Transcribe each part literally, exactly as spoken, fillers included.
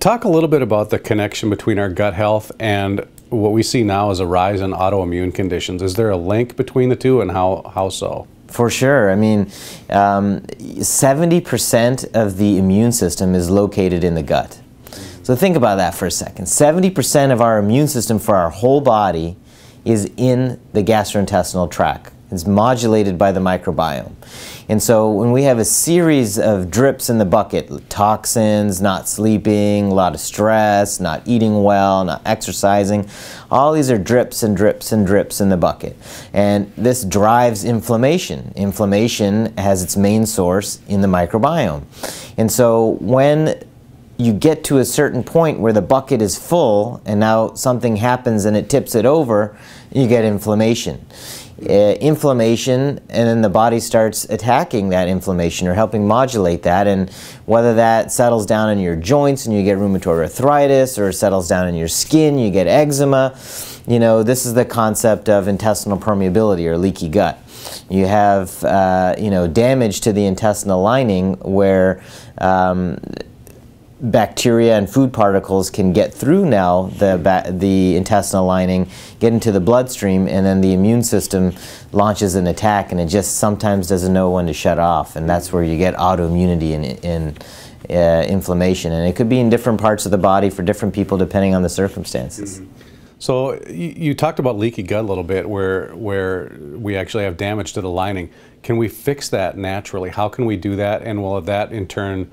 Talk a little bit about the connection between our gut health and what we see now as a rise in autoimmune conditions. Is there a link between the two, and how, how so? For sure. I mean, um, seventy percent of the immune system is located in the gut. So think about that for a second. seventy percent of our immune system for our whole body is in the gastrointestinal tract. It's modulated by the microbiome. And so when we have a series of drips in the bucket, toxins, not sleeping, a lot of stress, not eating well, not exercising, all these are drips and drips and drips in the bucket. And this drives inflammation. Inflammation has its main source in the microbiome. And so when you get to a certain point where the bucket is full and now something happens and it tips it over, you get inflammation. Uh, inflammation, and then the body starts attacking that inflammation or helping modulate that, and whether that settles down in your joints and you get rheumatoid arthritis, or settles down in your skin, you get eczema. You know, this is the concept of intestinal permeability or leaky gut. You have uh, you know, damage to the intestinal lining where um, bacteria and food particles can get through now the, ba the intestinal lining, get into the bloodstream, and then the immune system launches an attack, and it just sometimes doesn't know when to shut off, and that's where you get autoimmunity and in, in, uh, inflammation. And it could be in different parts of the body for different people depending on the circumstances. Mm-hmm. So you, you talked about leaky gut a little bit, where, where we actually have damage to the lining. Can we fix that naturally? How can we do that, and will that in turn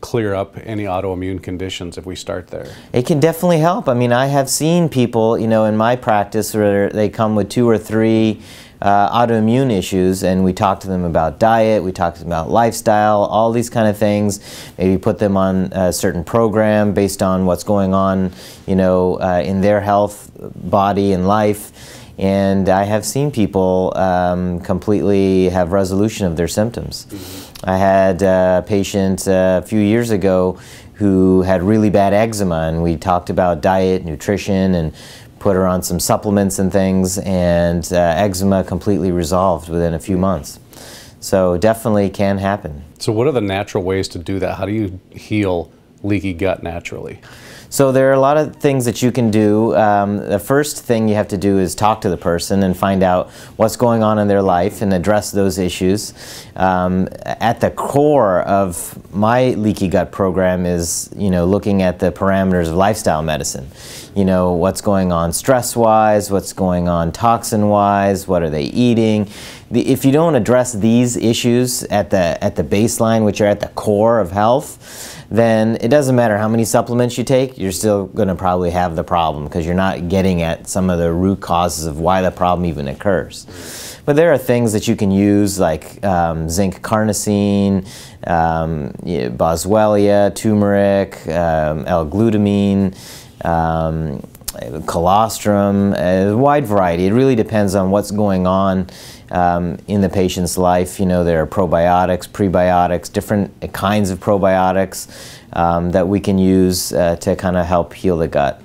clear up any autoimmune conditions if we start there? It can definitely help. I mean, I have seen people, you know, in my practice where they come with two or three uh, autoimmune issues, and we talk to them about diet, we talk to them about lifestyle, all these kind of things, maybe put them on a certain program based on what's going on, you know, uh, in their health, body, and life. And I have seen people um, completely have resolution of their symptoms. Mm-hmm. I had a patient uh, a few years ago who had really bad eczema, and we talked about diet, nutrition, and put her on some supplements and things, and uh, eczema completely resolved within a few months. So definitely can happen. So what are the natural ways to do that? How do you heal leaky gut naturally? So there are a lot of things that you can do. Um, the first thing you have to do is talk to the person and find out what's going on in their life and address those issues. Um, at the core of my leaky gut program is, you know, looking at the parameters of lifestyle medicine. You know, what's going on stress-wise, what's going on toxin-wise, what are they eating? The, if you don't address these issues at the, at the baseline, which are at the core of health, then it doesn't matter how many supplements you take, you're still going to probably have the problem, because you're not getting at some of the root causes of why the problem even occurs. But there are things that you can use, like um, zinc carnosine, um, Boswellia, turmeric, um, L-glutamine, um, colostrum, a wide variety. It really depends on what's going on um, in the patient's life. You know, there are probiotics, prebiotics, different kinds of probiotics um, that we can use uh, to kind of help heal the gut.